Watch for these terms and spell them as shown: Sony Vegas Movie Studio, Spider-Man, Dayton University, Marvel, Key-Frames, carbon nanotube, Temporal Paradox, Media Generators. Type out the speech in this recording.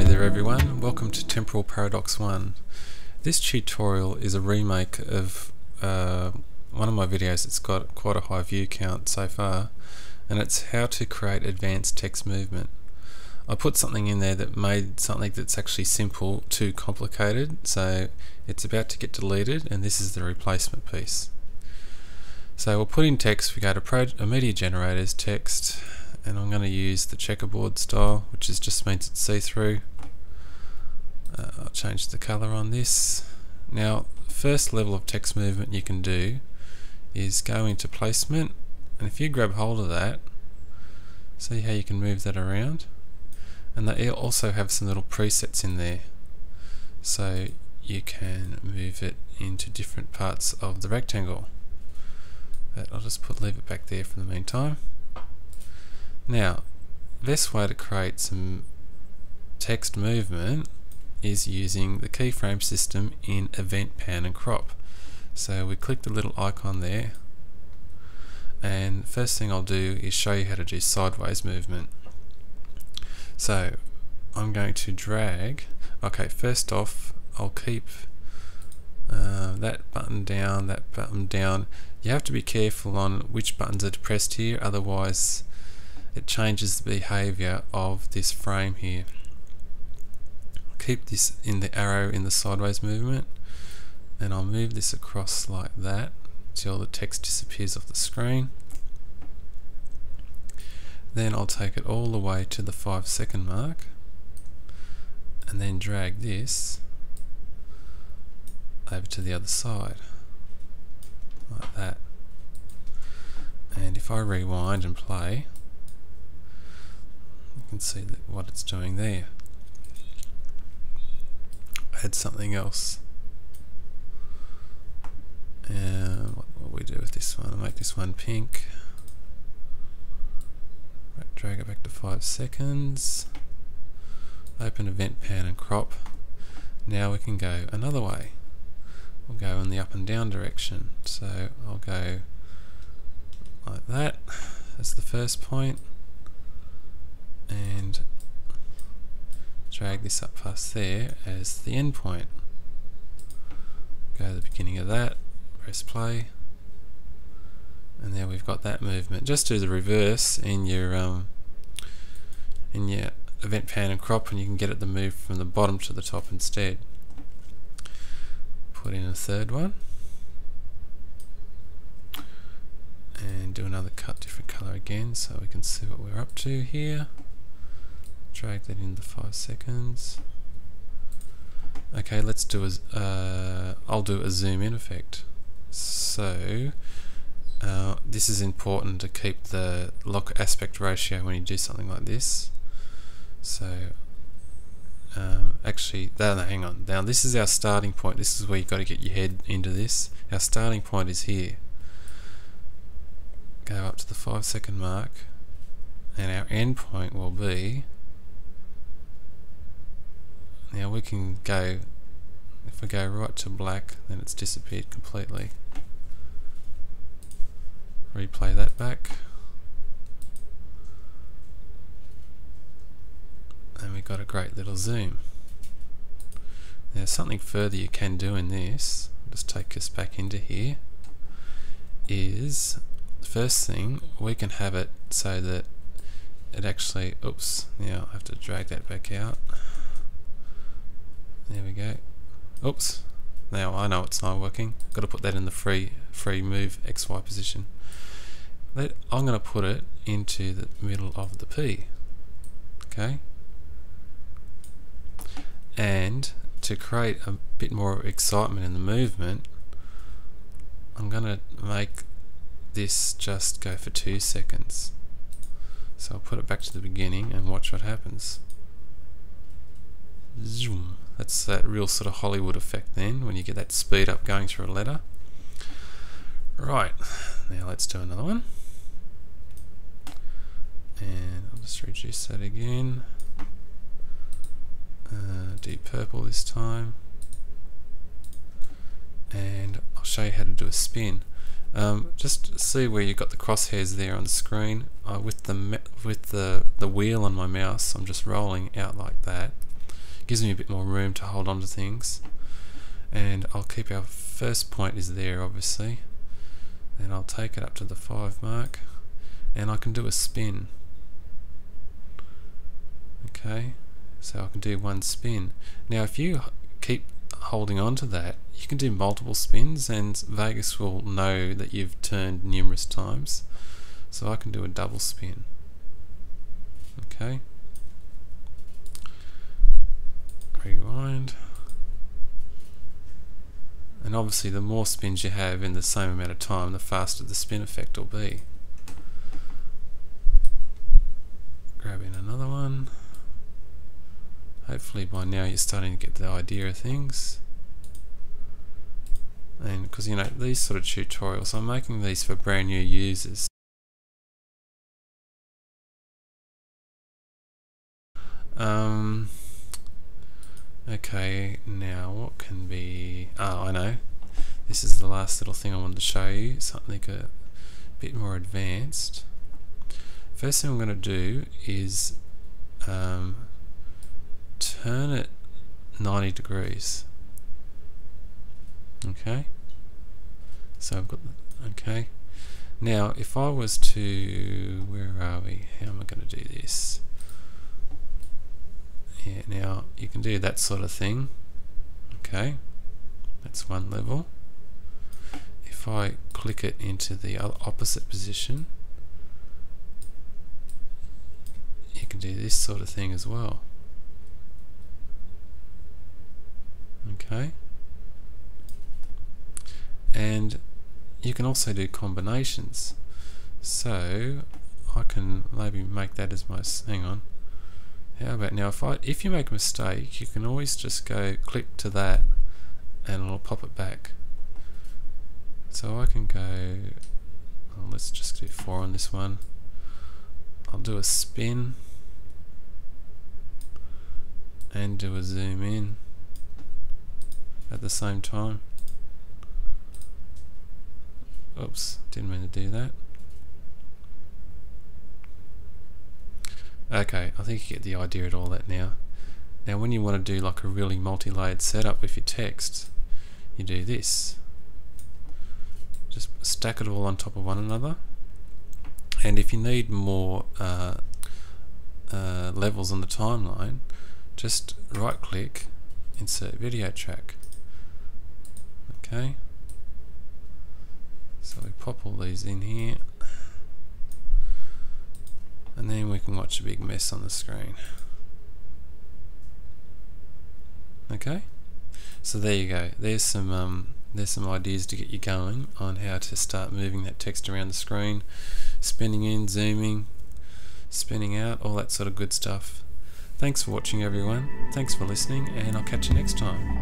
Hi there everyone, welcome to Temporal Paradox 1. This tutorial is a remake of one of my videos that's got quite a high view count so far, and it's how to create advanced text movement. I put something in there that made something that's actually simple too complicated, so it's about to get deleted and this is the replacement piece. So we'll put in text, we go to Media Generators, text, and I'm going to use the checkerboard style, which is just means it's see-through. I'll change the colour on this. Now, first level of text movement you can do is go into placement, and if you grab hold of that, see how you can move that around, and they also have some little presets in there, so you can move it into different parts of the rectangle. But I'll just leave it back there for the meantime. Now, best way to create some text movement is using the keyframe system in Event Pan and Crop. So we click the little icon there, and first thing I'll do is show you how to do sideways movement. So I'm going to drag. Okay, first off, I'll keep that button down, that button down. You have to be careful on which buttons are depressed here, otherwise it changes the behaviour of this frame here. Keep this in the arrow in the sideways movement, and I'll move this across like that till the text disappears off the screen. Then I'll take it all the way to the 5-second mark and then drag this over to the other side. Like that. And if I rewind and play, you can see that what it's doing there. Add something else. And what will we do with this one? I'll make this one pink. Right, drag it back to 5 seconds. Open Event Pan and Crop. Now we can go another way. We'll go in the up and down direction, so I'll go like that as the first point and drag this up past there as the end point. Go to the beginning of that, press play, and there we've got that movement. Just do the reverse in your Event Pan and Crop, and you can get it to move from the bottom to the top instead. Put in a third one and do another cut, different colour again, so we can see what we're up to here. Drag that into 5 seconds. Okay, let's do I'll do a zoom in effect. So this is important to keep the lock aspect ratio when you do something like this. So hang on. Now this is our starting point. This is where you've got to get your head into this. Our starting point is here. Go up to the 5-second mark, and our end point will be. Now we can go. If we go right to black, then it's disappeared completely. Replay that back. And we've got a great little zoom. Now something further you can do in this, just take us back into here, is first thing we can have it so that it actually, oops, now I have to drag that back out. There we go. Oops, now I know it's not working. Got to put that in the free move XY position. I'm going to put it into the middle of the P. Okay. And to create a bit more excitement in the movement, I'm going to make this just go for 2 seconds. So I'll put it back to the beginning and watch what happens. Zoom. That's that real sort of Hollywood effect then, when you get that speed up going through a letter. Right, now let's do another one. And I'll just reduce that again. Deep purple this time, and I'll show you how to do a spin. Just see where you've got the crosshairs there on the screen. With the wheel on my mouse, I'm just rolling out like that, gives me a bit more room to hold on to things. And I'll keep our first point is there, obviously, and I'll take it up to the 5 mark, and I can do a spin. Okay, so I can do one spin. Now if you keep holding on to that, you can do multiple spins and Vegas will know that you've turned numerous times. So I can do a double spin. Okay, rewind. And obviously the more spins you have in the same amount of time, the faster the spin effect will be. Grab in another one. Hopefully by now you're starting to get the idea of things. And because, you know, these sort of tutorials, I'm making these for brand new users. Okay, now what can be... Oh, I know. This is the last little thing I wanted to show you, something a bit more advanced. First thing I'm going to do is turn it 90 degrees. Okay. So I've got... Okay. Now, if I was to... Where are we? How am I going to do this? Yeah, now you can do that sort of thing. Okay, that's one level. If I click it into the opposite position, you can do this sort of thing as well. Okay, and you can also do combinations. So I can maybe make that as my... hang on. How about now, if you make a mistake, you can always just go click to that and it'll pop it back. So I can go, well, let's just do 4 on this one. I'll do a spin and do a zoom in at the same time. Oops, didn't mean to do that. Okay, I think you get the idea of all that now. Now when you want to do like a really multi-layered setup with your text, you do this. Just stack it all on top of one another. And if you need more levels on the timeline, just right click, insert video track. Okay. So we pop all these in here. And then we can watch a big mess on the screen. Okay, so there you go. There's some ideas to get you going on how to start moving that text around the screen, spinning in, zooming, spinning out, all that sort of good stuff. Thanks for watching, everyone. Thanks for listening, and I'll catch you next time.